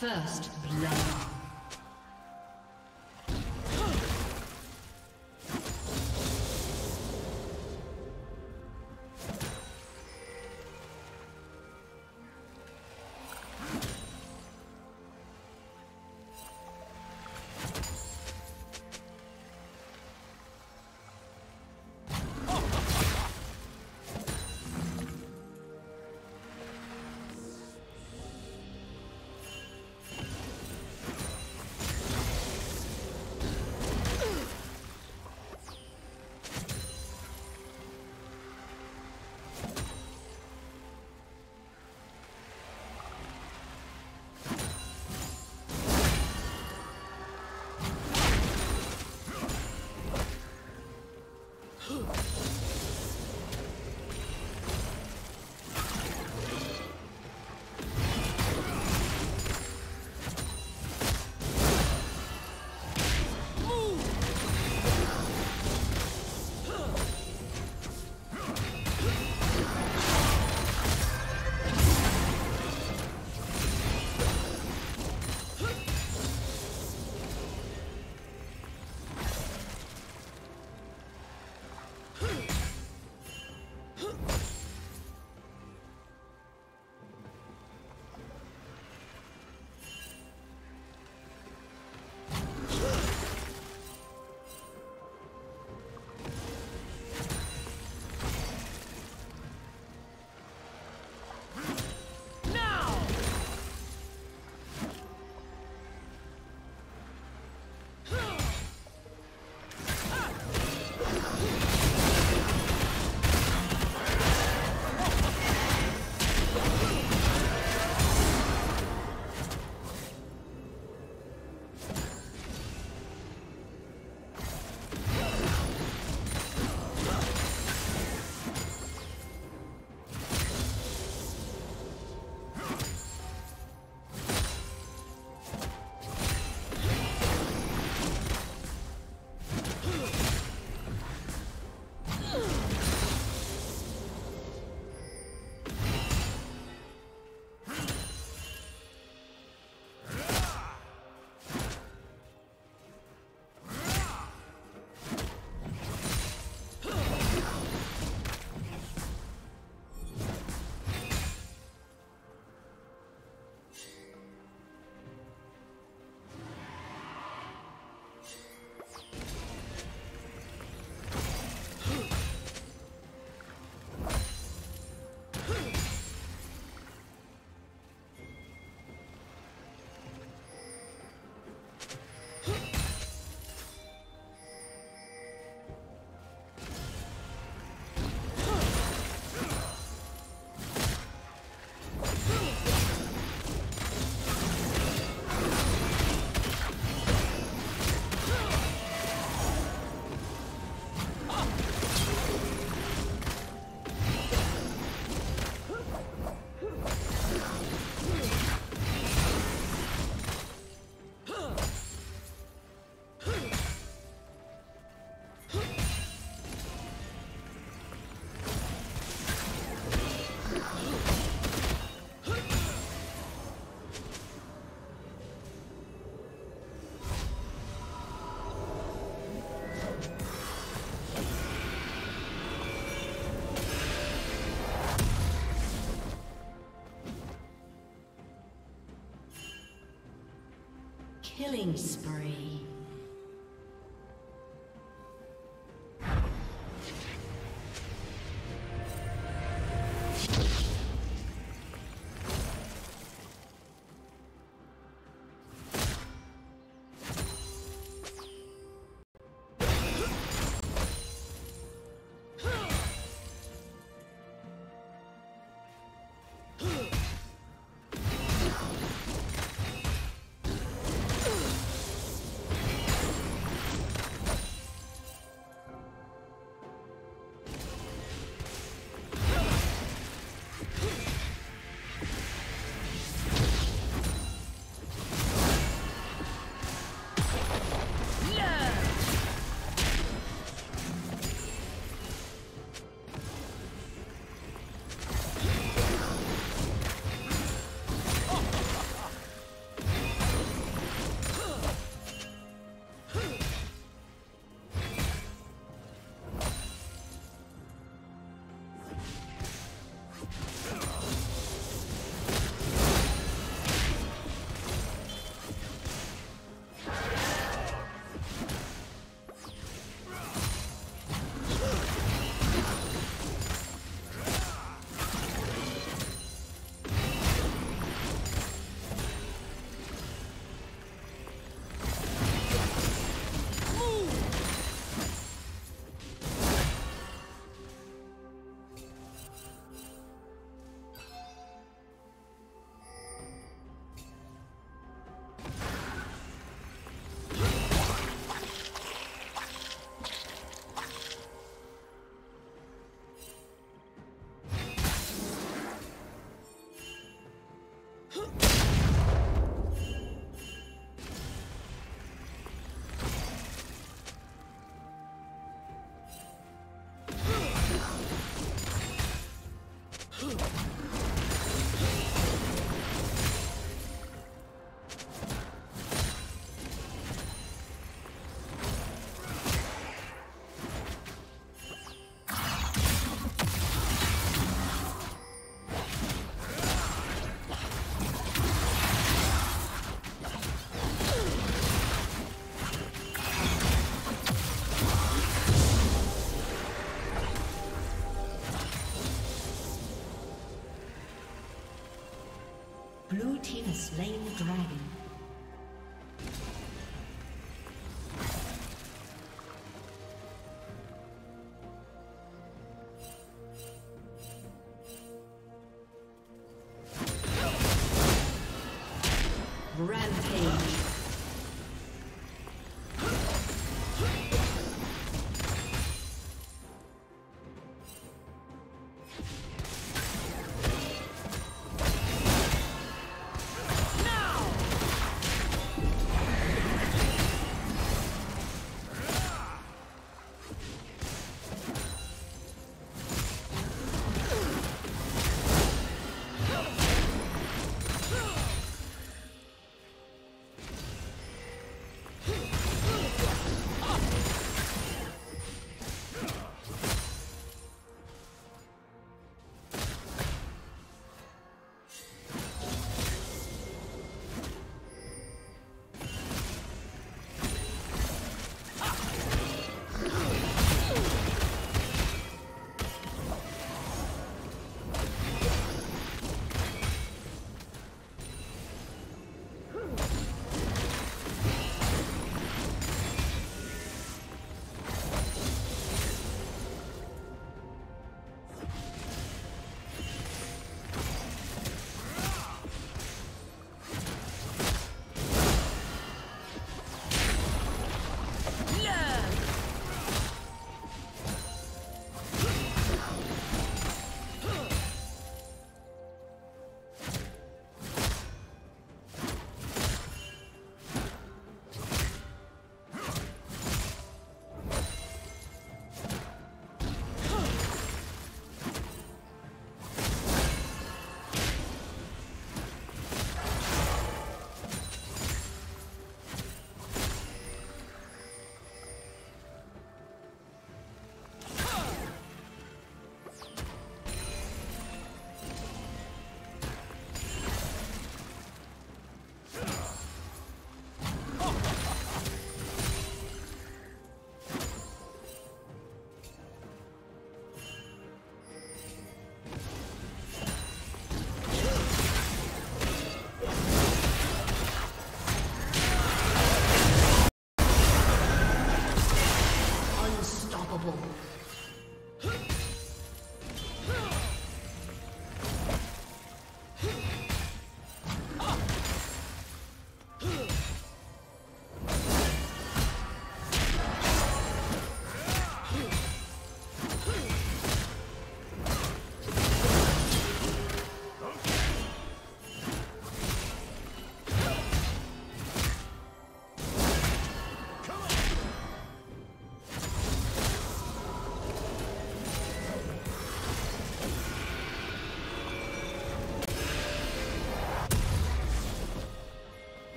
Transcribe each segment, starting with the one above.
First blood. Killing spree. Blue team has slain the dragon.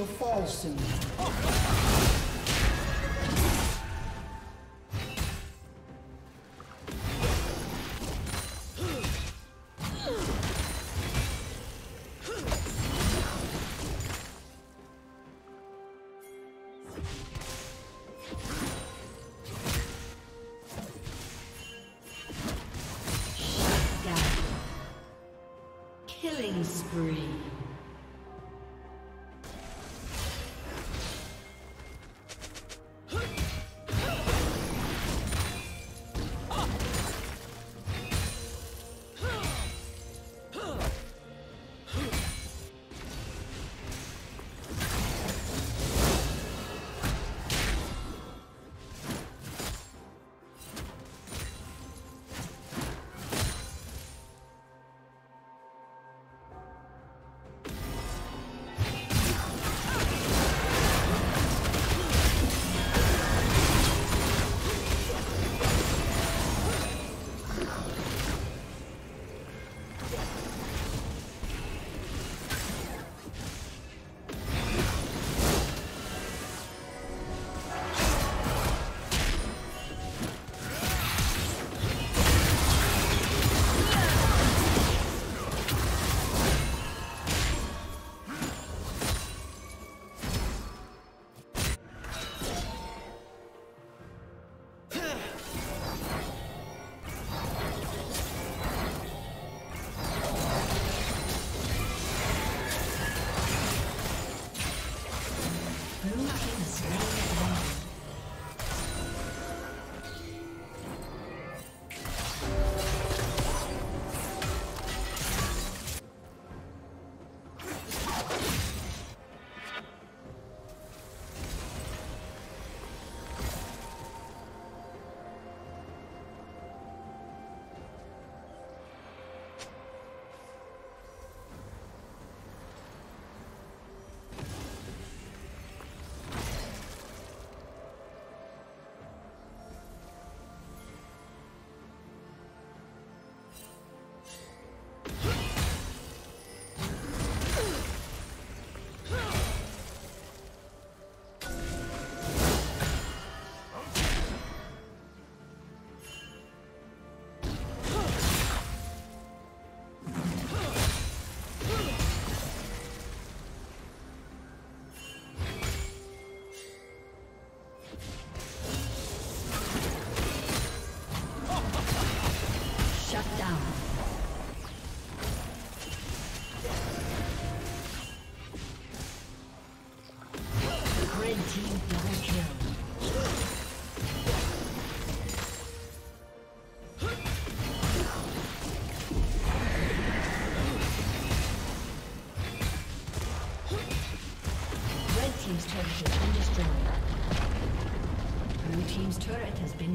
will fall soon. Killing spree. Blue team's turret has been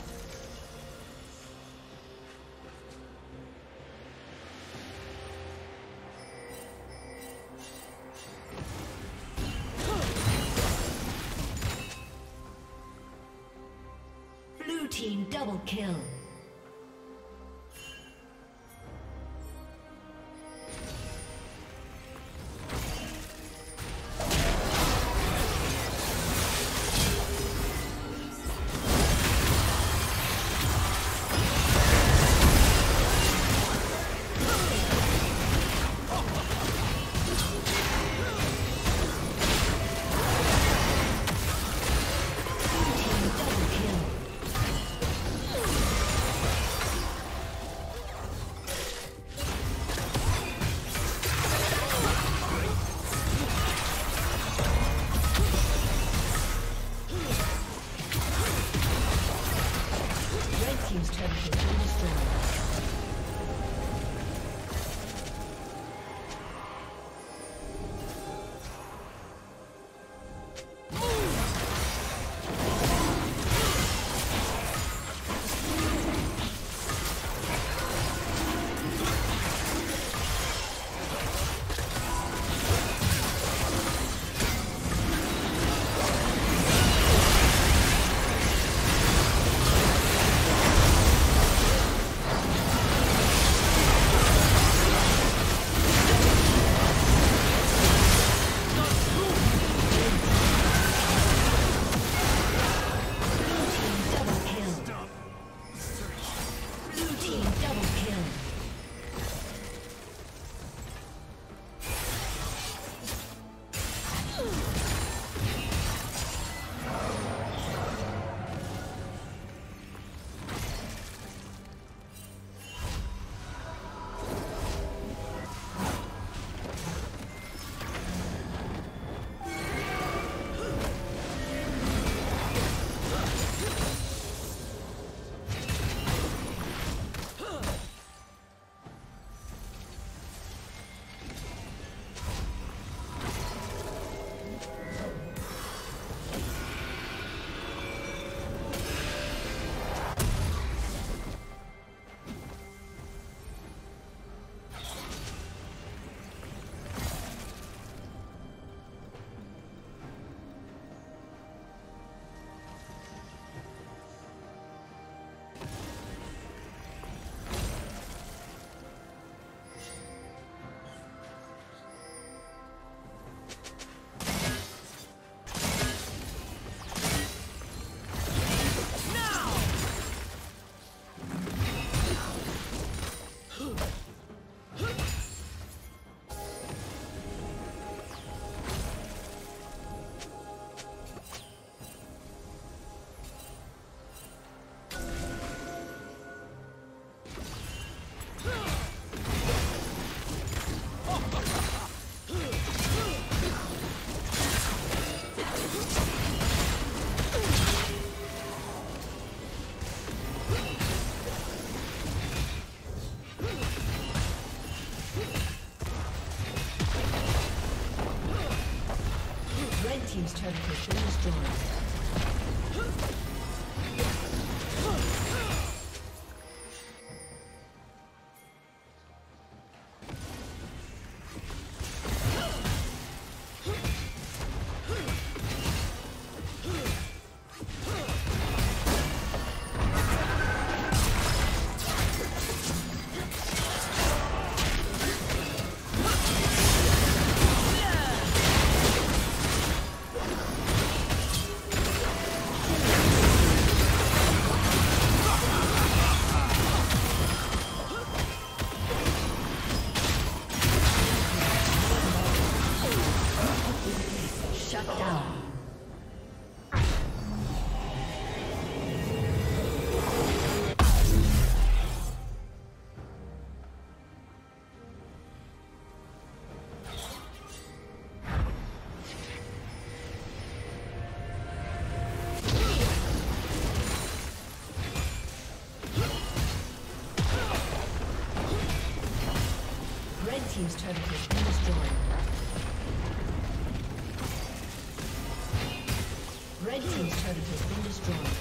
Blue team double kill. Team's turret has been destroyed. Team's turret has been destroyed. Red Red team's turret has been destroyed.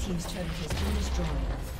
Team's turret has been destroyed.